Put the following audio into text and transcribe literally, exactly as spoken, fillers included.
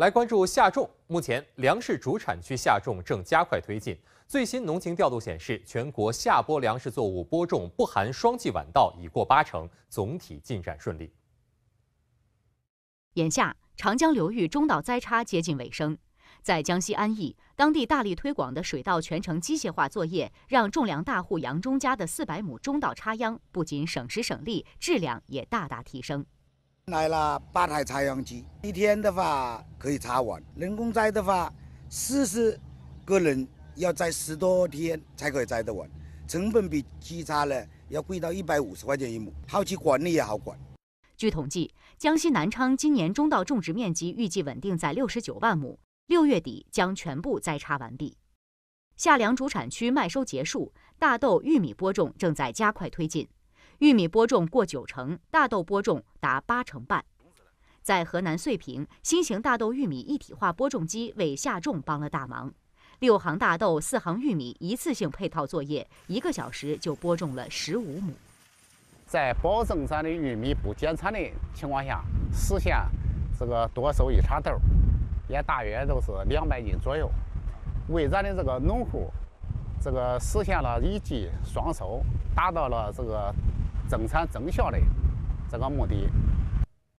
来关注夏种，目前粮食主产区夏种正加快推进。最新农情调度显示，全国夏播粮食作物播种不含双季晚稻已过八成，总体进展顺利。眼下，长江流域中稻栽插接近尾声。 在江西安义，当地大力推广的水稻全程机械化作业，让种粮大户杨忠家的四百亩中稻插秧不仅省时省力，质量也大大提升。来了八台插秧机，一天的话可以插完。人工栽的话，四十个人要栽十多天才可以栽得完，成本比机插呢要贵到一百五十块钱一亩，后期管理也好管。 据统计，江西南昌今年中稻种植面积预计稳定在六十九万亩。 六月底将全部栽插完毕，夏粮主产区麦收结束，大豆、玉米播种正在加快推进，玉米播种过九成，大豆播种达八成半。在河南遂平，新型大豆玉米一体化播种机为夏种帮了大忙，六行大豆、四行玉米一次性配套作业，一个小时就播种了十五亩。在保证咱的玉米不减产的情况下，实现这个多收一茬豆。 也大约都是两百斤左右，为咱的这个农户，这个实现了一季双收，达到了这个增产增效的这个目的。